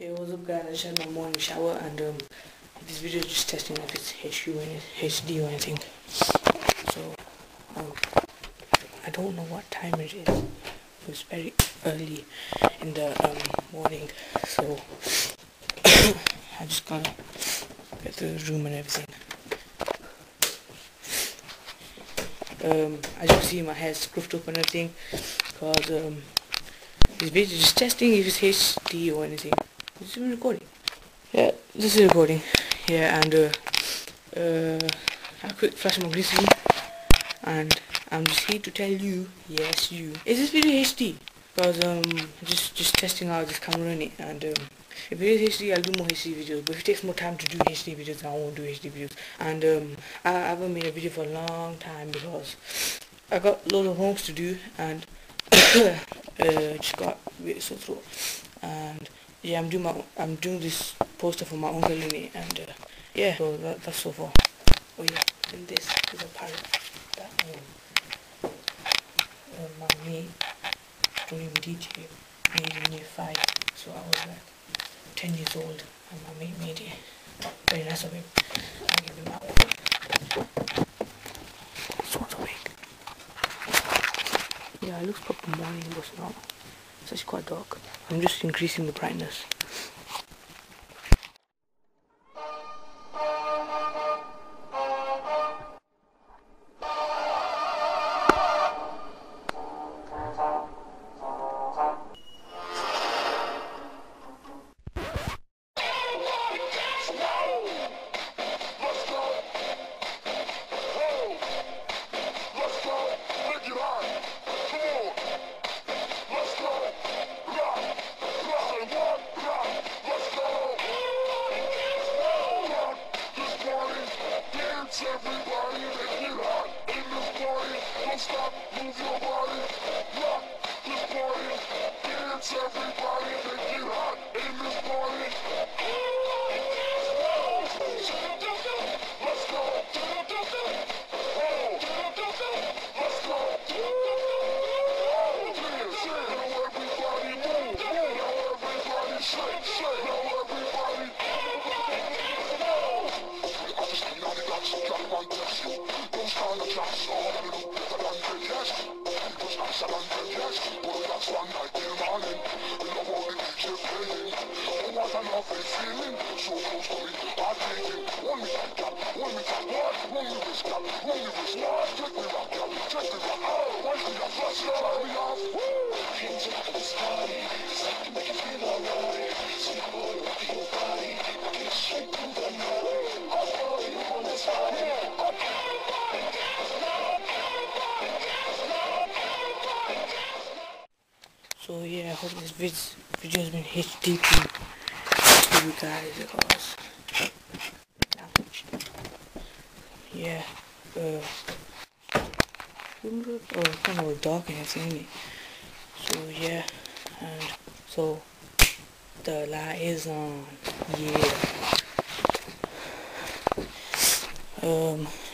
Hey, what's up guys, I just had my morning shower and this video is just testing if it's HD or anything. So I don't know what time it is. It's very early in the morning, so I just gotta get through the room and everything. As you can see, my hair is scruffed up and everything because this video is just testing if it's HD or anything. This is recording. Yeah, this is recording. Yeah, and I quick flash my green screen, and I'm just here to tell you, yes, you, is this video HD? Because just testing out this camera in it, and if it is HD, I'll do more HD videos, but if it takes more time to do HD videos, I won't do HD videos. And I haven't made a video for a long time because I got loads of homes to do, and just got weird sore throat. And yeah, I'm doing this poster for my uncle in it, and yeah, so that's so far. Oh yeah, and this is a parrot that my mate doing DJ made in year 5, so I was like 10 years old, and my mate made it. Very nice of him. I give him up. Sort of awake. Yeah, it looks proper morning, but it's not. It's actually quite dark. I'm just increasing the brightness. Everybody make it hot in this party. Don't stop, move your body. Rock this party. Dance, everybody make it hot in this party. Let's go. Let's go. Now everybody move. Now everybody shake, shake. Now everybody. So yeah, I hope this video has been HD to you guys, because yeah, it's kind of dark and everything. So yeah, and so the light is on. Yeah.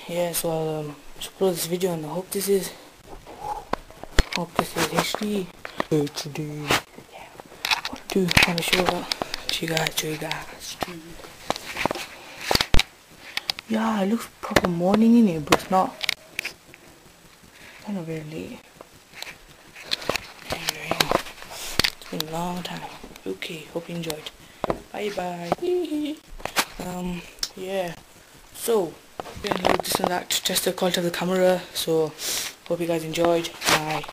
Yeah. So I'll just upload this video, and I hope this is. Hope this is HD. Today, yeah, what to do? I'm sure that you guys. Yeah, it looks proper morning in it, but it's not. Kind of very late. Anyway, it's been a long time. Okay, hope you enjoyed. Bye bye. Yeah. So, we're gonna load this and that to test the quality of the camera. So, hope you guys enjoyed my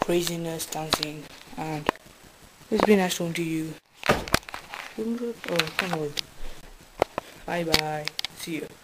craziness dancing, and it's been nice talking to you. Bye bye. See you.